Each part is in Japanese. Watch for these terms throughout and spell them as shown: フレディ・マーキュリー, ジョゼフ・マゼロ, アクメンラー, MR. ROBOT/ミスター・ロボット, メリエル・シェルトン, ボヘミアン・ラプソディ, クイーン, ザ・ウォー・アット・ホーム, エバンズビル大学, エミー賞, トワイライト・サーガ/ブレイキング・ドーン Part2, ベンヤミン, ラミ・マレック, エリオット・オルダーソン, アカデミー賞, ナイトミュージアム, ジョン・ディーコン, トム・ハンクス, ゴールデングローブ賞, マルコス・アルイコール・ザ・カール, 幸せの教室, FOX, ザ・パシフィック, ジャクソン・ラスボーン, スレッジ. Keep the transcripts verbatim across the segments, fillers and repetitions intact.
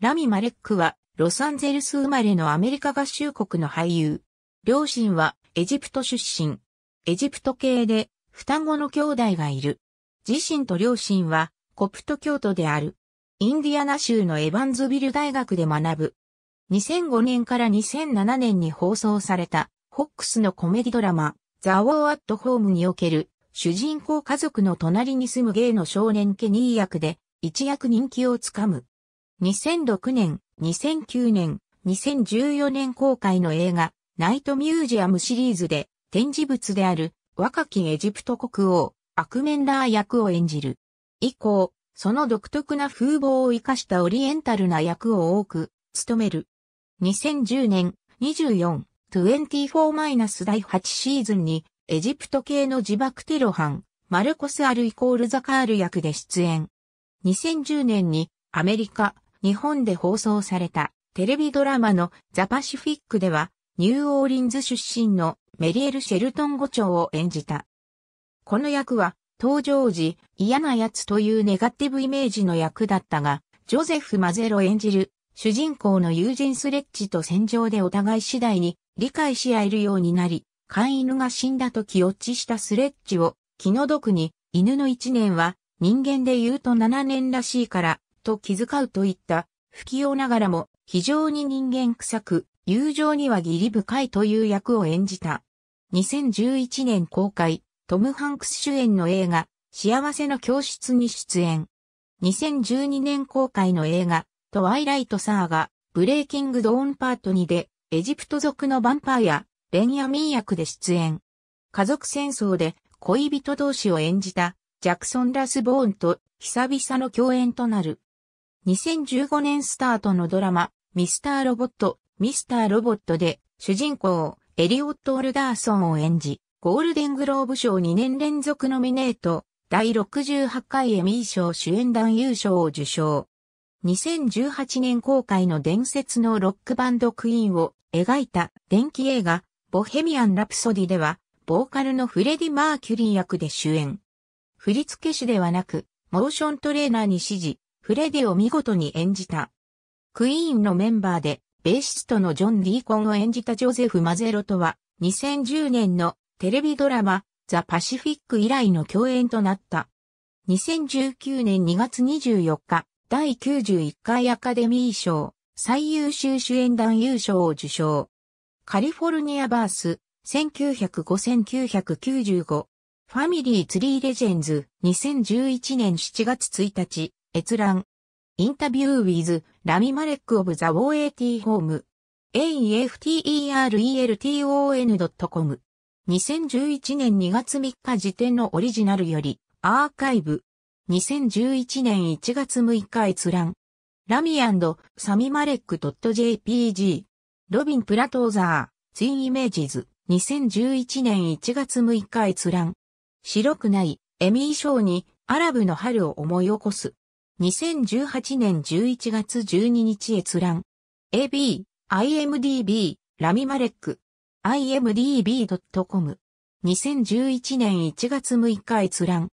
ラミ・マレックは、ロサンゼルス生まれのアメリカ合衆国の俳優。両親は、エジプト出身。エジプト系で、双子の兄弟がいる。自身と両親は、コプト教徒である。インディアナ州のエバンズビル大学で学ぶ。にせんごねんからにせんななねんに放送された、フォックスのコメディドラマ、ザ・ウォー・アット・ホームにおける、主人公家族の隣に住むゲイの少年ケニー役で、一躍人気をつかむ。にせんろくねん、にせんきゅうねん、にせんじゅうよねん公開の映画、ナイトミュージアムシリーズで、展示物である、若きエジプト国王、アクメンラー役を演じる。以降、その独特な風貌を生かしたオリエンタルな役を多く、務める。にせんじゅうねん、にじゅうよん、にじゅうよん だいはち シーズンに、エジプト系の自爆テロ犯、マルコス・アルイコール・ザ・カール役で出演。にせんじゅうねんに、アメリカ、日本で放送された、テレビドラマのザ・パシフィックでは、ニューオーリンズ出身のメリエル・シェルトン伍長を演じた。この役は、登場時、嫌な奴というネガティブイメージの役だったが、ジョゼフ・マゼロ演じる、主人公の友人スレッジと戦場でお互い次第に理解し合えるようになり、飼い犬が死んだと気落ちしたスレッジを気の毒に、犬の一年は人間で言うとななねんらしいから、と気遣うといった、不器用ながらも非常に人間臭く、友情には義理深いという役を演じた。にせんじゅういちねん公開、トム・ハンクス主演の映画、幸せの教室に出演。にせんじゅうにねん公開の映画、トワイライト・サーガ、ブレイキング・ドーン・パートにで、エジプト族のヴァンパイア、ベンヤミン役で出演。家族戦争で恋人同士を演じた、ジャクソン・ラスボーンと久々の共演となる。にせんじゅうごねんスタートのドラマ、ミスター・ロボット、ミスター・ロボットで、主人公、エリオット・オルダーソンを演じ、ゴールデングローブ賞にねん連続ノミネート、第ろくじゅうはちかいエミー賞主演男優賞を受賞。にせんじゅうはちねん公開の伝説のロックバンドクイーンを描いた伝記映画ボヘミアン・ラプソディではボーカルのフレディ・マーキュリー役で主演。振付師ではなくモーショントレーナーに指示、フレディを見事に演じた。クイーンのメンバーでベーシストのジョン・ディーコンを演じたジョゼフ・マゼロとはにせんじゅうねんのテレビドラマザ・パシフィック以来の共演となった。にせんじゅうきゅうねんにがつにじゅうよっか、第きゅうじゅういっかいアカデミー賞、最優秀主演男優賞を受賞。カリフォルニアバース、せんきゅうひゃくご せんきゅうひゃくきゅうじゅうご。ファミリーツリーレジェンズ、にせんじゅういちねんしちがつついたち、閲覧。インタビューウィズ、ラミ・マレックオブザ・ウォー・エーティー・ホーム。エーイーエフティーイーアールイーエルティーオーエヌドットコム。にせんじゅういちねんにがつみっか時点のオリジナルより、アーカイブ。にせんじゅういちねんいちがつむいか閲覧。ラミ&サミマレック .jpg。ロビン・プラトーザー、ツイン・イメージズ。にせんじゅういちねんいちがつむいか閲覧。白くない、エミー賞に、アラブの春を思い起こす。にせんじゅうはちねんじゅういちがつじゅうににち閲覧。エービー、アイエムディービー、ラミマレック。アイエムディービードットコム。にせんじゅういちねんいちがつむいか閲覧。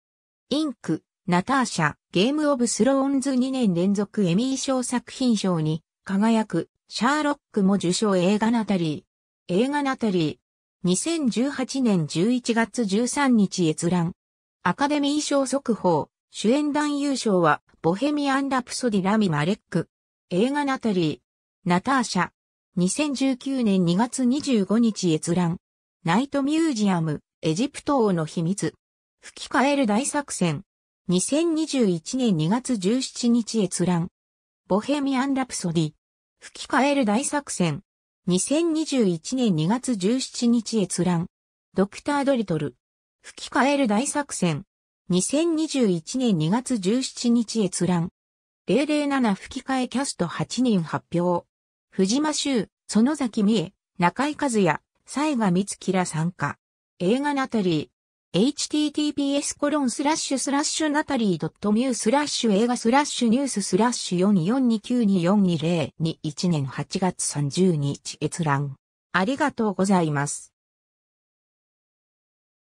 インク。ナターシャ、ゲームオブスローンズにねん連続エミー賞作品賞に輝く、シャーロックも受賞映画ナタリー。映画ナタリー。にせんじゅうはちねんじゅういちがつじゅうさんにち閲覧。アカデミー賞速報、主演男優賞は、ボヘミアン・ラプソディ・ラミ・マレック。映画ナタリー。ナターシャ。にせんじゅうきゅうねんにがつにじゅうごにち閲覧。ナイトミュージアム、エジプト王の秘密。吹き替える大作戦。にせんにじゅういちねんにがつじゅうしちにち閲覧。ボヘミアン・ラプソディ。吹き替える大作戦。にせんにじゅういちねんにがつじゅうしちにち閲覧。ドクター・ドリトル。吹き替える大作戦。にせんにじゅういちねんにがつじゅうしちにち閲覧。ゼロゼロなな吹き替えキャストはちにん発表。藤間修、園崎美恵、中井和也、雑賀光希ら参加。映画ナタリー。エイチティーティーピーエスコロンスラッシュスラッシュナタリードットミュースラッシュ映画スラッシュニューススラッシュよんよんにきゅうによんにゼロにいちねんはちがつさんじゅうにち閲覧。ありがとうございます。